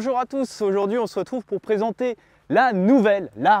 Bonjour à tous, aujourd'hui on se retrouve pour présenter la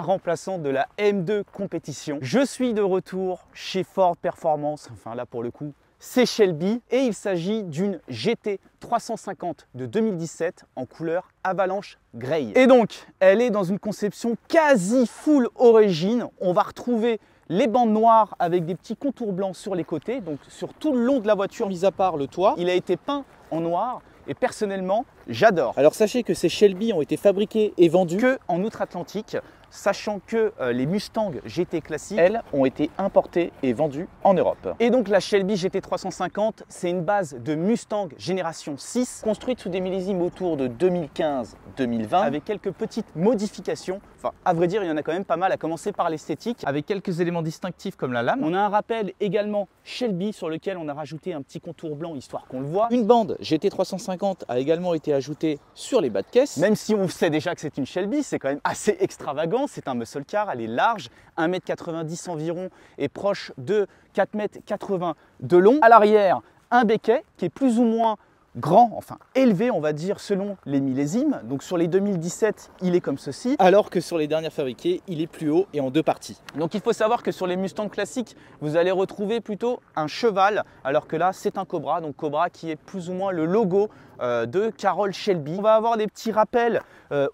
remplaçante de la M2 Compétition. Je suis de retour chez Ford Performance, enfin là pour le coup c'est Shelby, et il s'agit d'une GT350 de 2017 en couleur avalanche grey. Et donc elle est dans une conception quasi full origine. On va retrouver les bandes noires avec des petits contours blancs sur les côtés, donc sur tout le long de la voiture, mis à part le toit. Il a été peint en noir et personnellement j'adore. Alors sachez que ces Shelby ont été fabriqués et vendus que en Outre-Atlantique, sachant que les Mustang GT classiques, elles, ont été importées et vendues en Europe. Et donc la Shelby GT350, c'est une base de Mustang génération 6, construite sous des millésimes autour de 2015-2020, avec quelques petites modifications. Enfin, à vrai dire, il y en a quand même pas mal, à commencer par l'esthétique, avec quelques éléments distinctifs comme la lame. On a un rappel également Shelby sur lequel on a rajouté un petit contour blanc, histoire qu'on le voit. Une bande GT350 a également été ajoutée sur les bas de caisse. Même si on sait déjà que c'est une Shelby, c'est quand même assez extravagant. C'est un muscle car, elle est large, 1,90 m environ et proche de 4,80 m de long. À l'arrière, un béquet qui est plus ou moins grand, enfin élevé on va dire selon les millésimes. Donc sur les 2017, il est comme ceci, alors que sur les dernières fabriquées, il est plus haut et en deux parties. Donc il faut savoir que sur les Mustang classiques, vous allez retrouver plutôt un cheval, alors que là c'est un Cobra, donc Cobra qui est plus ou moins le logo de Carroll Shelby. On va avoir des petits rappels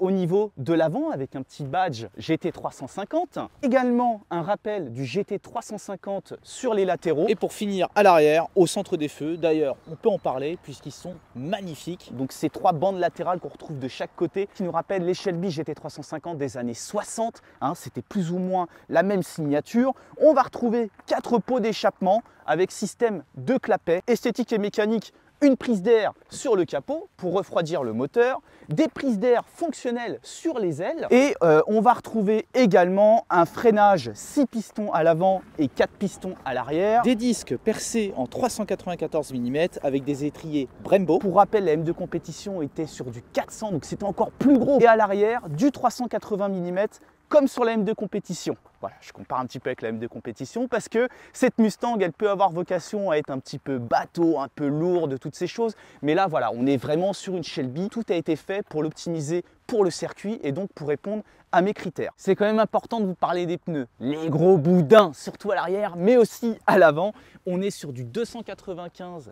au niveau de l'avant avec un petit badge GT350, également un rappel du GT350 sur les latéraux, et pour finir à l'arrière, au centre des feux. D'ailleurs on peut en parler puisqu'ils sont magnifiques, donc ces trois bandes latérales qu'on retrouve de chaque côté qui nous rappellent les Shelby GT350 des années 60, hein, c'était plus ou moins la même signature. On va retrouver 4 pots d'échappement avec système de clapet, esthétique et mécanique. Une prise d'air sur le capot pour refroidir le moteur, des prises d'air fonctionnelles sur les ailes, et on va retrouver également un freinage 6 pistons à l'avant et 4 pistons à l'arrière, des disques percés en 394 mm avec des étriers Brembo. Pour rappel, la M2 Compétition était sur du 400, donc c'était encore plus gros, et à l'arrière du 380 mm comme sur la M2 Compétition. Voilà, je compare un petit peu avec la M2 Compétition parce que cette Mustang, elle peut avoir vocation à être un petit peu bateau, un peu lourde, toutes ces choses. Mais là, voilà, on est vraiment sur une Shelby. Tout a été fait pour l'optimiser pour le circuit et donc pour répondre à mes critères. C'est quand même important de vous parler des pneus. Les gros boudins, surtout à l'arrière, mais aussi à l'avant. On est sur du 295-35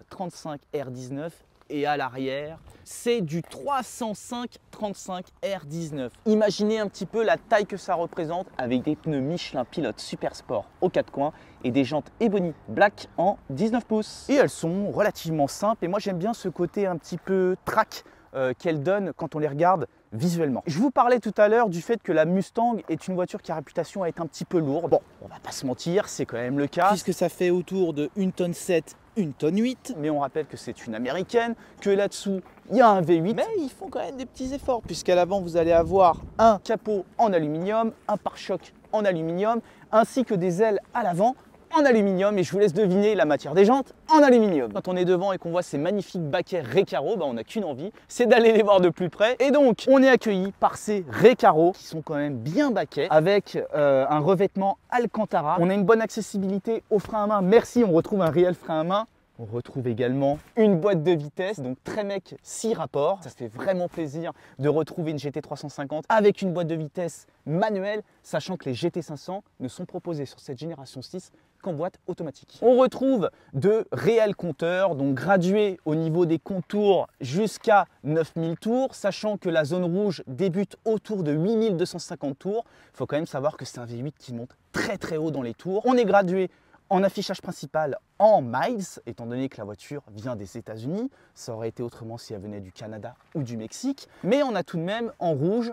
R19. Et à l'arrière, c'est du 305-35 R19. Imaginez un petit peu la taille que ça représente avec des pneus Michelin Pilot Super Sport aux 4 coins et des jantes Ebony Black en 19 pouces. Et elles sont relativement simples, et moi j'aime bien ce côté un petit peu track qu'elles donnent quand on les regarde visuellement. Je vous parlais tout à l'heure du fait que la Mustang est une voiture qui a réputation à être un petit peu lourde. Bon, on va pas se mentir, c'est quand même le cas, puisque ça fait autour de 1,7 tonnes, 1,8 tonne, mais on rappelle que c'est une américaine, que là-dessous il y a un V8, mais ils font quand même des petits efforts, puisqu'à l'avant vous allez avoir un capot en aluminium, un pare-choc en aluminium, ainsi que des ailes à l'avant en aluminium, et je vous laisse deviner la matière des jantes en aluminium. Quand on est devant et qu'on voit ces magnifiques baquets Recaro, bah on n'a qu'une envie, c'est d'aller les voir de plus près. Et donc on est accueilli par ces Recaro qui sont quand même bien baquets, avec un revêtement Alcantara. On a une bonne accessibilité au frein à main, merci, on retrouve un réel frein à main. On retrouve également une boîte de vitesse, donc très mec 6 rapports. Ça fait vraiment plaisir de retrouver une GT350 avec une boîte de vitesse manuelle, sachant que les GT500 ne sont proposés sur cette génération 6 qu'en boîte automatique. On retrouve de réels compteurs, donc gradués au niveau des contours jusqu'à 9000 tours, sachant que la zone rouge débute autour de 8250 tours. Il faut quand même savoir que c'est un V8 qui monte très très haut dans les tours. On est gradué en affichage principal en miles, étant donné que la voiture vient des États-Unis, ça aurait été autrement si elle venait du Canada ou du Mexique, mais on a tout de même en rouge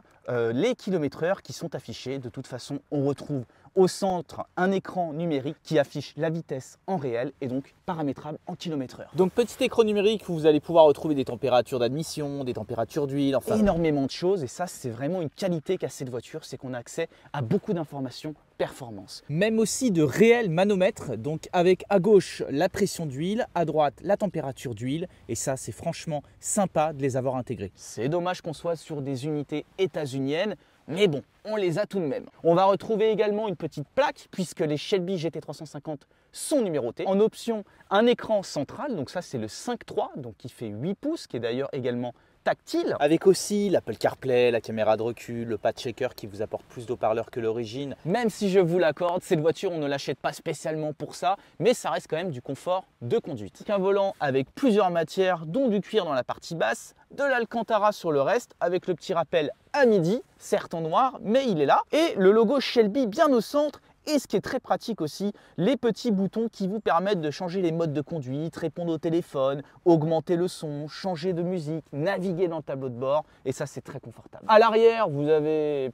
les km/h qui sont affichés. De toute façon, on retrouve au centre un écran numérique qui affiche la vitesse en réel et donc paramétrable en km/h. Donc petit écran numérique où vous allez pouvoir retrouver des températures d'admission, des températures d'huile, enfin énormément de choses, et ça c'est vraiment une qualité qu'a cette voiture, c'est qu'on a accès à beaucoup d'informations performance. Même aussi de réels manomètres, donc avec à gauche la pression d'huile, à droite la température d'huile, et ça c'est franchement sympa de les avoir intégrés. C'est dommage qu'on soit sur des unités états-uniennes, mais bon, on les a tout de même. On va retrouver également une petite plaque, puisque les Shelby GT350 sont numérotées. En option, un écran central, donc ça c'est le 5.3, donc qui fait 8 pouces, qui est d'ailleurs également tactile. Avec aussi l'Apple CarPlay, la caméra de recul, le pad checker qui vous apporte plus d'eau-parleurs que l'origine. Même si je vous l'accorde, cette voiture, on ne l'achète pas spécialement pour ça, mais ça reste quand même du confort de conduite. Un volant avec plusieurs matières, dont du cuir dans la partie basse, de l'Alcantara sur le reste, avec le petit rappel à midi, certes en noir, mais il est là. Et le logo Shelby bien au centre. Et ce qui est très pratique aussi, les petits boutons qui vous permettent de changer les modes de conduite, répondre au téléphone, augmenter le son, changer de musique, naviguer dans le tableau de bord. Et ça, c'est très confortable. À l'arrière, vous avez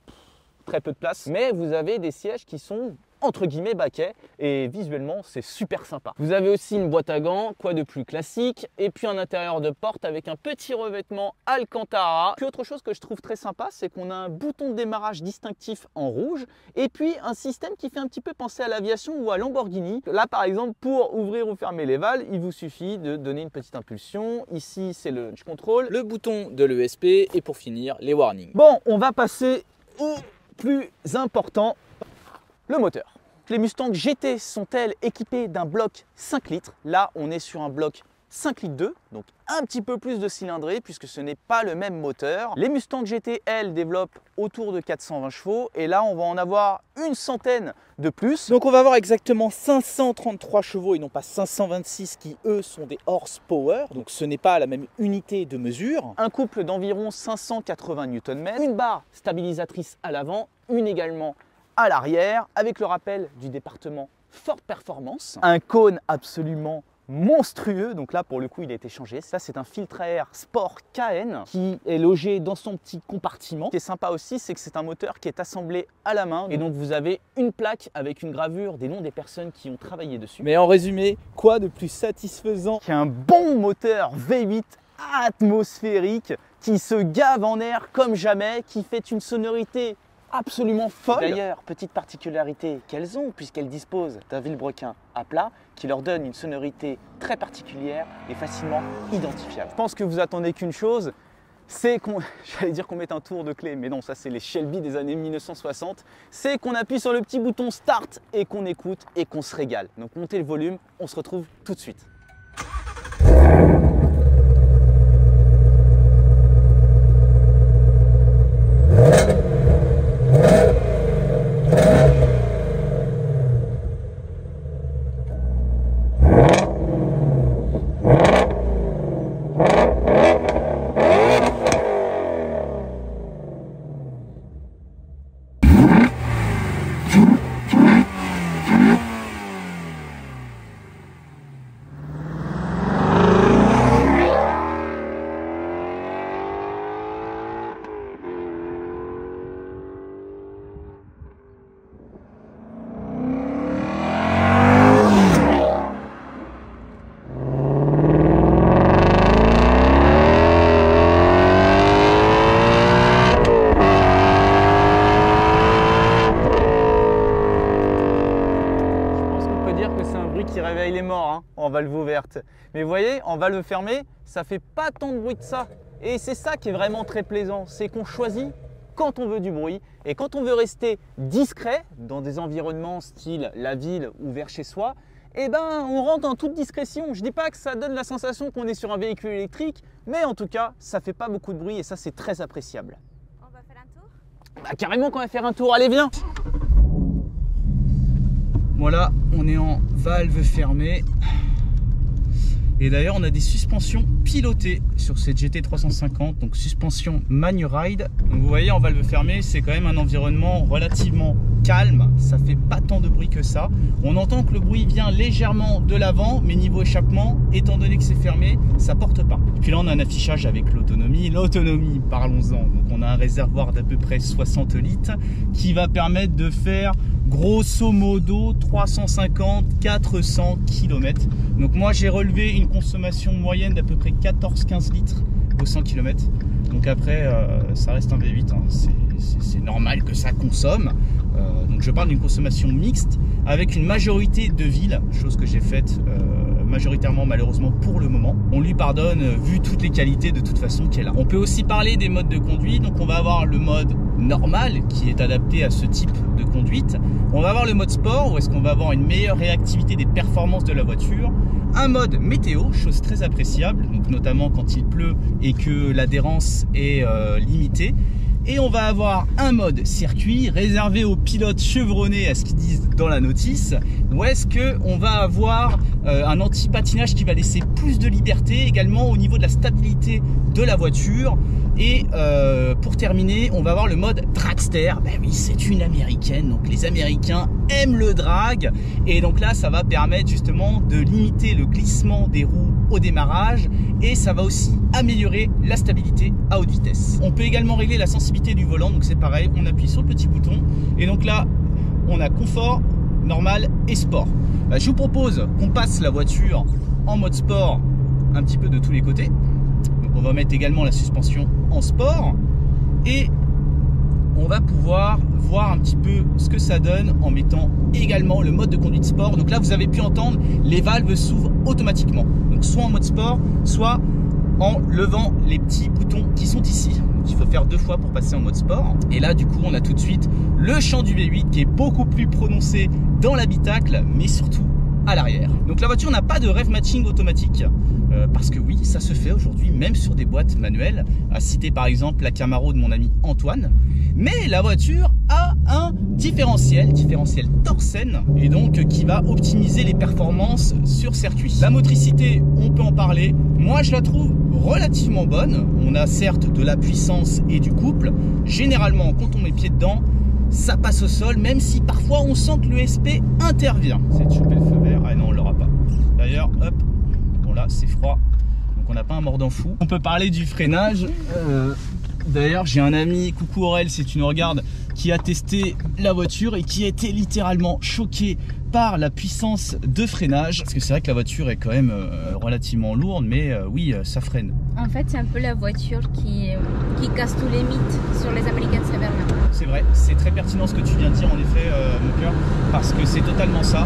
très peu de place, mais vous avez des sièges qui sont entre guillemets baquets et visuellement c'est super sympa. Vous avez aussi une boîte à gants, quoi de plus classique, et puis un intérieur de porte avec un petit revêtement Alcantara. Puis autre chose que je trouve très sympa, c'est qu'on a un bouton de démarrage distinctif en rouge et puis un système qui fait un petit peu penser à l'aviation ou à Lamborghini. Là par exemple, pour ouvrir ou fermer les valves, il vous suffit de donner une petite impulsion. Ici c'est le launch control, le bouton de l'ESP et pour finir les warnings. Bon, on va passer au plus important, le moteur. Les Mustang GT sont-elles équipées d'un bloc 5 litres? Là, on est sur un bloc 5 litres 2, donc un petit peu plus de cylindrée puisque ce n'est pas le même moteur. Les Mustang GT, elles, développent autour de 420 chevaux et là, on va en avoir une centaine de plus. Donc, on va avoir exactement 533 chevaux et non pas 526 qui, eux, sont des horsepower. Donc, ce n'est pas la même unité de mesure. Un couple d'environ 580 Nm, une barre stabilisatrice à l'avant, une également à l'arrière, avec le rappel du département Ford Performance, un cône absolument monstrueux, donc là pour le coup il a été changé. Ça c'est un filtre à air sport K&N qui est logé dans son petit compartiment. Ce qui est sympa aussi, c'est que c'est un moteur qui est assemblé à la main et donc vous avez une plaque avec une gravure des noms des personnes qui ont travaillé dessus. Mais en résumé, quoi de plus satisfaisant qu'un bon moteur V8 atmosphérique qui se gave en air comme jamais, qui fait une sonorité absolument folle. D'ailleurs, petite particularité qu'elles ont, puisqu'elles disposent d'un vilebrequin à plat qui leur donne une sonorité très particulière et facilement identifiable. Je pense que vous attendez qu'une chose, c'est qu'on... J'allais dire qu'on mette un tour de clé, mais non, ça c'est les Shelby des années 1960. C'est qu'on appuie sur le petit bouton Start et qu'on écoute et qu'on se régale. Donc montez le volume, on se retrouve tout de suite. Il est mort hein, en valve ouverte, mais vous voyez, en valve fermée ça fait pas tant de bruit que ça, et c'est ça qui est vraiment très plaisant, c'est qu'on choisit quand on veut du bruit, et quand on veut rester discret dans des environnements style la ville ou vers chez soi, et ben on rentre en toute discrétion. Je dis pas que ça donne la sensation qu'on est sur un véhicule électrique, mais en tout cas ça fait pas beaucoup de bruit et ça c'est très appréciable. On va faire un tour? Bah, carrément qu'on va faire un tour, allez viens. Voilà, on est en valve fermée et d'ailleurs on a des suspensions pilotées sur cette GT350, donc suspension Magna Ride. Donc vous voyez, en valve fermée c'est quand même un environnement relativement calme, ça fait pas tant de bruit que ça. On entend que le bruit vient légèrement de l'avant, mais niveau échappement, étant donné que c'est fermé, ça porte pas. Et puis là on a un affichage avec l'autonomie, parlons-en. Donc on a un réservoir d'à peu près 60 litres qui va permettre de faire grosso modo 350-400 km. Donc moi j'ai relevé une consommation moyenne d'à peu près 14-15 litres au 100 km. Donc après ça reste un V8, hein. C'est normal que ça consomme. Donc je parle d'une consommation mixte avec une majorité de villes, chose que j'ai faite majoritairement malheureusement pour le moment. On lui pardonne vu toutes les qualités de toute façon qu'elle a. On peut aussi parler des modes de conduite, donc on va avoir le mode normal qui est adapté à ce type de conduite. On va avoir le mode sport où est-ce qu'on va avoir une meilleure réactivité des performances de la voiture. Un mode météo, chose très appréciable, donc notamment quand il pleut et que l'adhérence est limitée. Et on va avoir un mode circuit réservé aux pilotes chevronnés à ce qu'ils disent dans la notice, où est-ce qu'on va avoir un anti-patinage qui va laisser plus de liberté également au niveau de la stabilité de la voiture. Et pour terminer, on va avoir le mode dragster. Ben oui, c'est une américaine, donc les Américains aiment le drag. Et donc là, ça va permettre justement de limiter le glissement des roues au démarrage et ça va aussi améliorer la stabilité à haute vitesse. On peut également régler la sensibilité du volant, donc c'est pareil, on appuie sur le petit bouton. Et donc là, on a confort, normal et sport. Ben, je vous propose qu'on passe la voiture en mode sport un petit peu de tous les côtés. On va mettre également la suspension en sport et on va pouvoir voir un petit peu ce que ça donne en mettant également le mode de conduite sport. Donc là, vous avez pu entendre, les valves s'ouvrent automatiquement. Donc soit en mode sport, soit en levant les petits boutons qui sont ici. Donc il faut faire deux fois pour passer en mode sport. Et là, du coup, on a tout de suite le champ du V8 qui est beaucoup plus prononcé dans l'habitacle, mais surtout à l'arrière. Donc la voiture n'a pas de rev matching automatique parce que oui, ça se fait aujourd'hui même sur des boîtes manuelles, à citer par exemple la Camaro de mon ami Antoine, mais la voiture a un différentiel Torsen et donc qui va optimiser les performances sur circuit. La motricité, on peut en parler, moi je la trouve relativement bonne, on a certes de la puissance et du couple, généralement quand on met pied dedans, ça passe au sol, même si parfois on sent que l'ESP intervient. C'est de choper le feu vert, ah non on l'aura pas. D'ailleurs, hop, bon là c'est froid, donc on n'a pas un mordant fou. On peut parler du freinage. D'ailleurs j'ai un ami, coucou Aurel si tu nous regardes, qui a testé la voiture et qui a été littéralement choqué par la puissance de freinage. Parce que c'est vrai que la voiture est quand même relativement lourde, mais oui, ça freine. En fait c'est un peu la voiture qui casse tous les mythes sur les Américains de Saint-Bernard. C'est vrai, c'est très pertinent ce que tu viens de dire en effet mon cœur, parce que c'est totalement ça.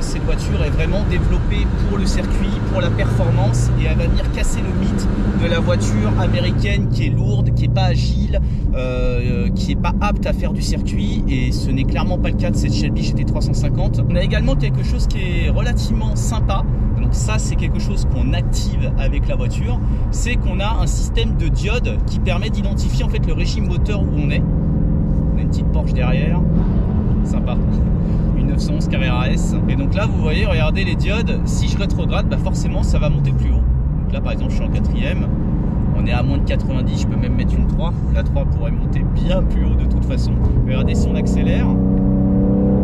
Cette voiture est vraiment développée pour le circuit, pour la performance, et elle va venir casser le mythe de la voiture américaine qui est lourde, qui n'est pas agile, qui n'est pas apte à faire du circuit, et ce n'est clairement pas le cas de cette Shelby GT350. On a également quelque chose qui est relativement sympa, donc ça c'est quelque chose qu'on active avec la voiture, c'est qu'on a un système de diodes qui permet d'identifier en fait le régime moteur où on est. On a une petite Porsche derrière, sympa, une 911 Carrera S. Et donc là vous voyez, regardez les diodes, si je rétrograde, bah forcément ça va monter plus haut. Donc là par exemple je suis en 4e, on est à moins de 90, je peux même mettre une 3. La 3 pourrait monter bien plus haut de toute façon. Regardez si on accélère,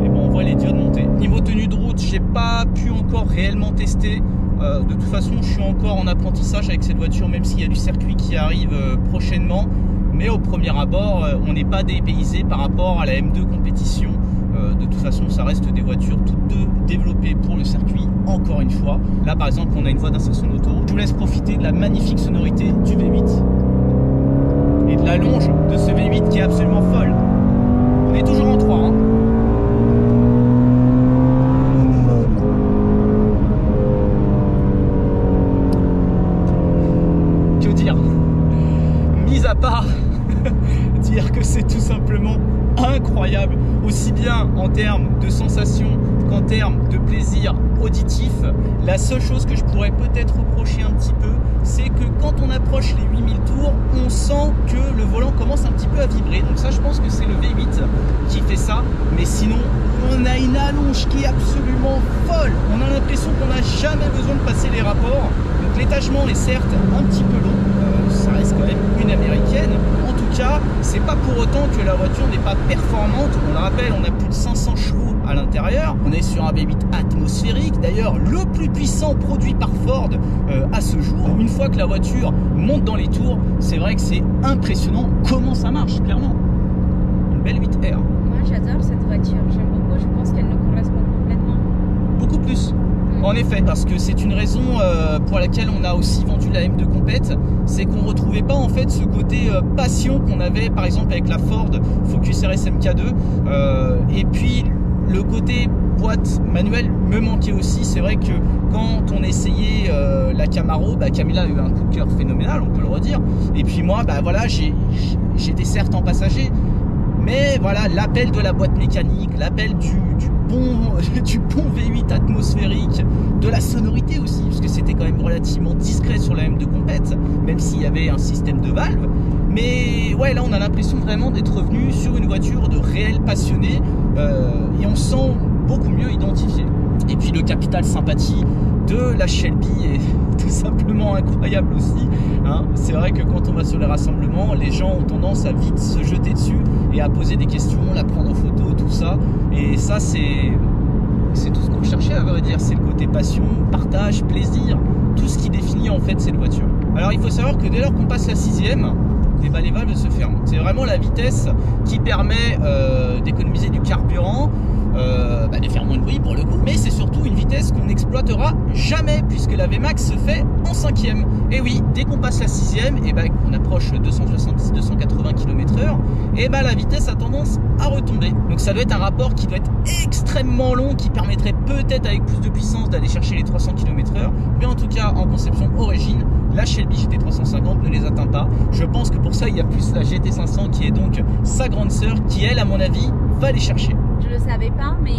et bon on voit les diodes monter. Niveau tenue de route, j'ai pas pu encore réellement tester. De toute façon je suis encore en apprentissage avec cette voiture, même s'il y a du circuit qui arrive prochainement. Mais au premier abord, on n'est pas dépaysé par rapport à la M2 Compétition. De toute façon, ça reste des voitures toutes deux développées pour le circuit, encore une fois. Là, par exemple, on a une voie d'insertion auto. Je vous laisse profiter de la magnifique sonorité du V8 et de la longe de ce V8 qui est absolument folle. On est toujours en 3. Hein. Que dire? Mis à part dire que c'est tout simplement incroyable, aussi bien en termes de sensations qu'en termes de plaisir auditif. La seule chose que je pourrais peut-être reprocher un petit peu, c'est que quand on approche les 8000 tours, on sent que le volant commence un petit peu à vibrer. Donc ça, je pense que c'est le V8 qui fait ça. Mais sinon, on a une allonge qui est absolument folle. On a l'impression qu'on n'a jamais besoin de passer les rapports. Donc l'étagement est certes un petit peu long. Ça reste quand même une américaine. En tout cas, c'est pas pour autant que la voiture n'est pas performante. On le rappelle, on a plus de 500 chevaux à l'intérieur. On est sur un V8 atmosphérique, d'ailleurs le plus puissant produit par Ford à ce jour. Une fois que la voiture monte dans les tours, c'est vrai que c'est impressionnant comment ça marche, clairement. Une belle 8R. Moi j'adore cette voiture, j'aime beaucoup, je pense qu'elle nous correspond complètement. Beaucoup plus. En effet, parce que c'est une raison pour laquelle on a aussi vendu la M2 Compét, c'est qu'on ne retrouvait pas en fait ce côté passion qu'on avait par exemple avec la Ford Focus RS MK2 et puis le côté boîte manuelle me manquait aussi. C'est vrai que quand on essayait la Camaro, bah Camilla a eu un coup de cœur phénoménal, on peut le redire. Et puis moi, bah voilà, j'étais certes en passager, mais voilà, l'appel de la boîte mécanique, l'appel du bon V8 atmosphérique, de la sonorité aussi, parce que c'était quand même relativement discret sur la M2 Compétition, même s'il y avait un système de valve. Mais ouais, là on a l'impression vraiment d'être revenu sur une voiture de réel passionné, et on se sent beaucoup mieux identifié. Et puis le capital sympathie de la Shelby est tout simplement incroyable aussi, hein. C'est vrai que quand on va sur les rassemblements, les gens ont tendance à vite se jeter dessus et à poser des questions, la prendre en photo, tout ça. Et ça, c'est tout ce qu'on cherchait, à vrai dire. C'est le côté passion, partage, plaisir, tout ce qui définit en fait cette voiture. Alors il faut savoir que dès lors qu'on passe la 6ème, et bah, les valves se ferment. C'est vraiment la vitesse qui permet d'économiser du carburant, bah, des faire moins de bruit pour le coup, mais c'est surtout une vitesse qu'on n'exploitera jamais puisque la Vmax se fait en 5ème. Et oui, dès qu'on passe la 6ème, et bah, on approche 270-280 km/h, et bah, la vitesse a tendance à retomber. Donc ça doit être un rapport qui doit être extrêmement long, qui permettrait peut-être avec plus de puissance d'aller chercher les 300 km/h, mais en tout cas en conception origine, la Shelby GT350 ne les atteint pas. Je pense que pour ça, il y a plus la GT500 qui est donc sa grande sœur, qui elle, à mon avis, va les chercher. Je ne le savais pas, mais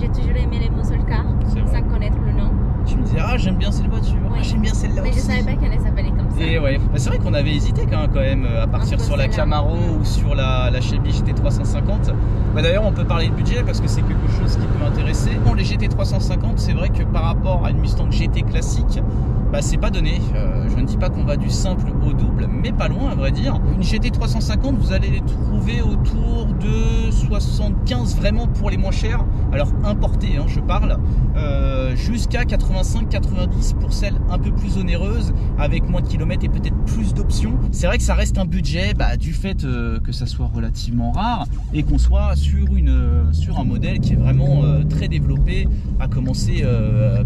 j'ai toujours aimé les muscle cars, sans connaître le nom. Tu me disais, ah j'aime bien cette voiture, oui. Ah, j'aime bien celle-là aussi. Mais je savais pas qu'elle s'appelait comme ça. Et ouais, bah, c'est vrai qu'on avait hésité quand même à partir sur la Camaro ou sur la Shelby GT350. Bah, d'ailleurs, on peut parler de budget parce que c'est quelque chose qui peut intéresser. Bon, les GT350, c'est vrai que par rapport à une Mustang GT classique, bah, c'est pas donné. Je ne dis pas qu'on va du simple au double, mais pas loin à vrai dire. Une GT350, vous allez les trouver autour de 75 vraiment pour les moins chers, alors importés, hein, je parle, jusqu'à 85-90 pour celles un peu plus onéreuses, avec moins de kilomètres et peut-être plus d'options. C'est vrai que ça reste un budget, bah, du fait que ça soit relativement rare et qu'on soit sur un modèle qui est vraiment très développé, à commencer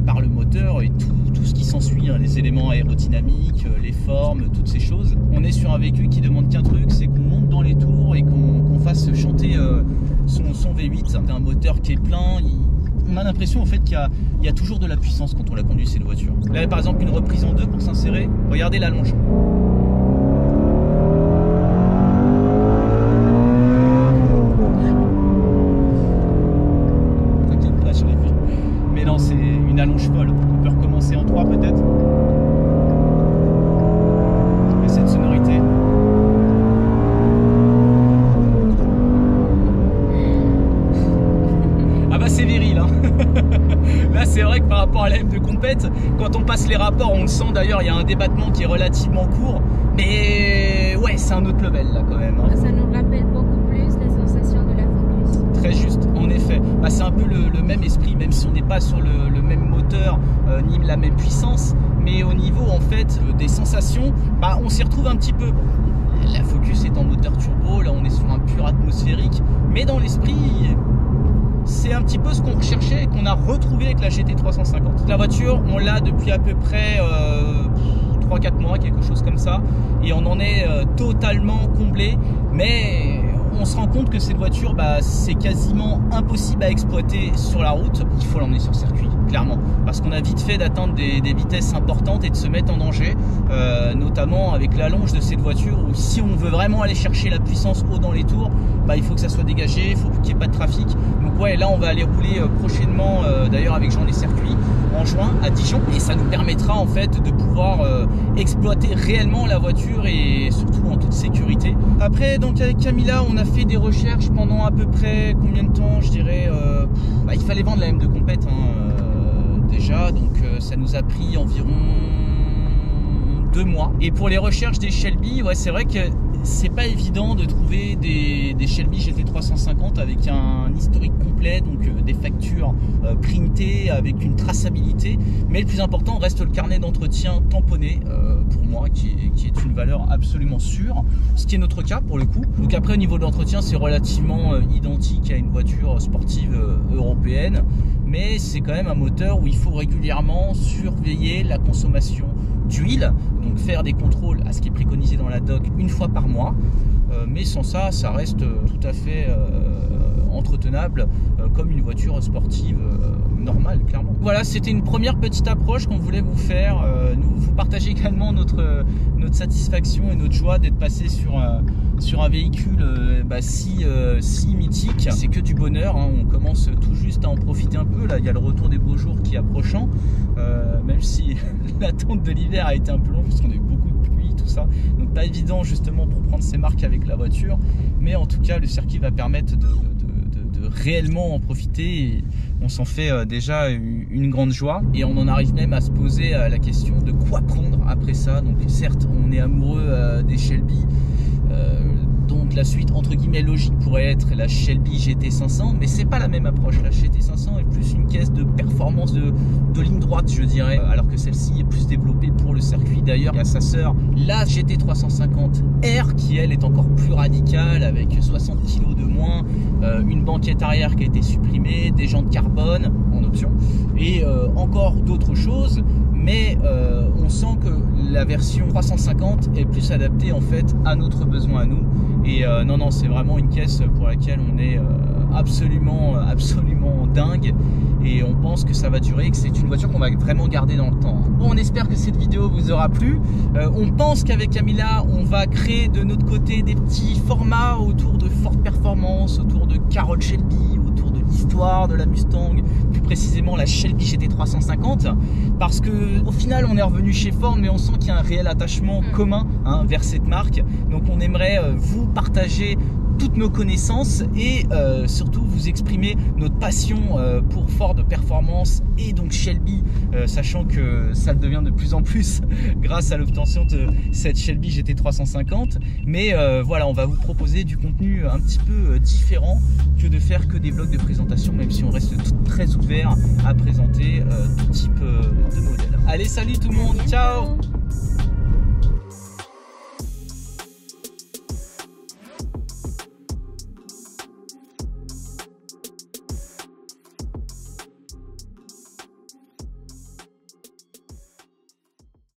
par le moteur et tout ce qui s'ensuit, hein, les éléments aérodynamiques, les formes, toutes ces choses. On est sur un véhicule qui demande qu'un truc, c'est qu'on monte dans les tours et qu'on fasse chanter son V8. C'est un moteur qui est plein. On a l'impression en fait qu'il y a toujours de la puissance quand on la conduit, cette voiture. Là par exemple, une reprise en deux pour s'insérer, regardez l'allonge. T'inquiète pas, je l'ai vu. Mais non, c'est une allonge folle. On peut recommencer en 3 peut-être. Mais cette sonorité. C'est viril, hein. Là c'est vrai que par rapport à la M2 Compétition, quand on passe les rapports, on le sent d'ailleurs, il y a un débattement qui est relativement court, mais ouais, c'est un autre level là quand même, hein. Ça nous rappelle beaucoup plus les sensations de la Focus. Très juste, en effet. Bah, c'est un peu le même esprit, même si on n'est pas sur le même moteur ni la même puissance, mais au niveau en fait des sensations, bah, on s'y retrouve un petit peu. La Focus est en moteur turbo, là on est sur un pur atmosphérique, mais dans l'esprit, c'est un petit peu ce qu'on recherchait et qu'on a retrouvé avec la GT350. La voiture, on l'a depuis à peu près 3-4 mois, quelque chose comme ça, et on en est totalement comblé, mais on se rend compte que cette voiture, bah, c'est quasiment impossible à exploiter sur la route. Il faut l'emmener sur circuit, clairement, parce qu'on a vite fait d'atteindre des vitesses importantes et de se mettre en danger, notamment avec l'allonge de cette voiture, où si on veut vraiment aller chercher la puissance haut dans les tours, bah, il faut que ça soit dégagé, il faut qu'il n'y ait pas de trafic. Donc ouais, là on va aller rouler prochainement, d'ailleurs avec Jean les circuits, en juin à Dijon, et ça nous permettra en fait de pouvoir exploiter réellement la voiture et surtout en toute sécurité. Après, donc avec Camilla, on a fait des recherches pendant à peu près combien de temps, je dirais, bah, il fallait vendre la M2 Compétition, hein, déjà, donc ça nous a pris environ 2 mois. Et pour les recherches des Shelby, ouais, c'est vrai que c'est pas évident de trouver des Shelby GT350 avec un historique complet, donc des factures printées avec une traçabilité, mais le plus important reste le carnet d'entretien tamponné, pour moi qui est une valeur absolument sûre, ce qui est notre cas pour le coup. Donc après, au niveau de l'entretien, c'est relativement identique à une voiture sportive européenne, mais c'est quand même un moteur où il faut régulièrement surveiller la consommation d'huile, donc faire des contrôles à ce qui est préconisé dans la doc une fois par mois, mais sans ça, ça reste tout à fait entretenable comme une voiture sportive normale, clairement. Voilà, c'était une première petite approche qu'on voulait vous faire. Nous vous partager également notre satisfaction et notre joie d'être passé sur un véhicule si mythique. C'est que du bonheur, hein. On commence tout juste à en profiter un peu. Là, il y a le retour des beaux jours qui est approchant, même si l'attente de l'hiver a été un peu longue puisqu'on a eu beaucoup de pluie, tout ça. Donc pas évident justement pour prendre ses marques avec la voiture, mais en tout cas le circuit va permettre de réellement en profiter et on s'en fait déjà une grande joie. Et on en arrive même à se poser la question de quoi prendre après ça. Donc certes, on est amoureux des Shelby, donc la suite entre guillemets logique pourrait être la Shelby GT500, mais c'est pas la même approche. La GT500 est plus une caisse de performance de ligne droite, je dirais, alors que celle-ci est plus développée pour le circuit. D'ailleurs, il y a sa sœur, la GT350R, qui elle est encore plus radicale, avec 60 kg de moins, une banquette arrière qui a été supprimée, des jantes carbone en option et encore d'autres choses, mais on sent que la version 350 est plus adaptée en fait à notre besoin à nous. Et non, c'est vraiment une caisse pour laquelle on est absolument dingue et on pense que ça va durer, que c'est une voiture qu'on va vraiment garder dans le temps. Bon, on espère que cette vidéo vous aura plu. On pense qu'avec Camilla on va créer de notre côté des petits formats autour de Ford Performance, autour de Carroll Shelby, autour de l'histoire de la Mustang, plus précisément la Shelby GT350, parce que au final on est revenu chez Ford, mais on sent qu'il y a un réel attachement commun, hein, vers cette marque. Donc on aimerait vous partager toutes nos connaissances et surtout vous exprimer notre passion pour Ford Performance et donc Shelby, sachant que ça devient de plus en plus grâce à l'obtention de cette Shelby GT350. Mais voilà, on va vous proposer du contenu un petit peu différent que de faire que des blocs de présentation, même si on reste très ouvert à présenter tout type de modèle. Allez, salut tout le monde, ciao.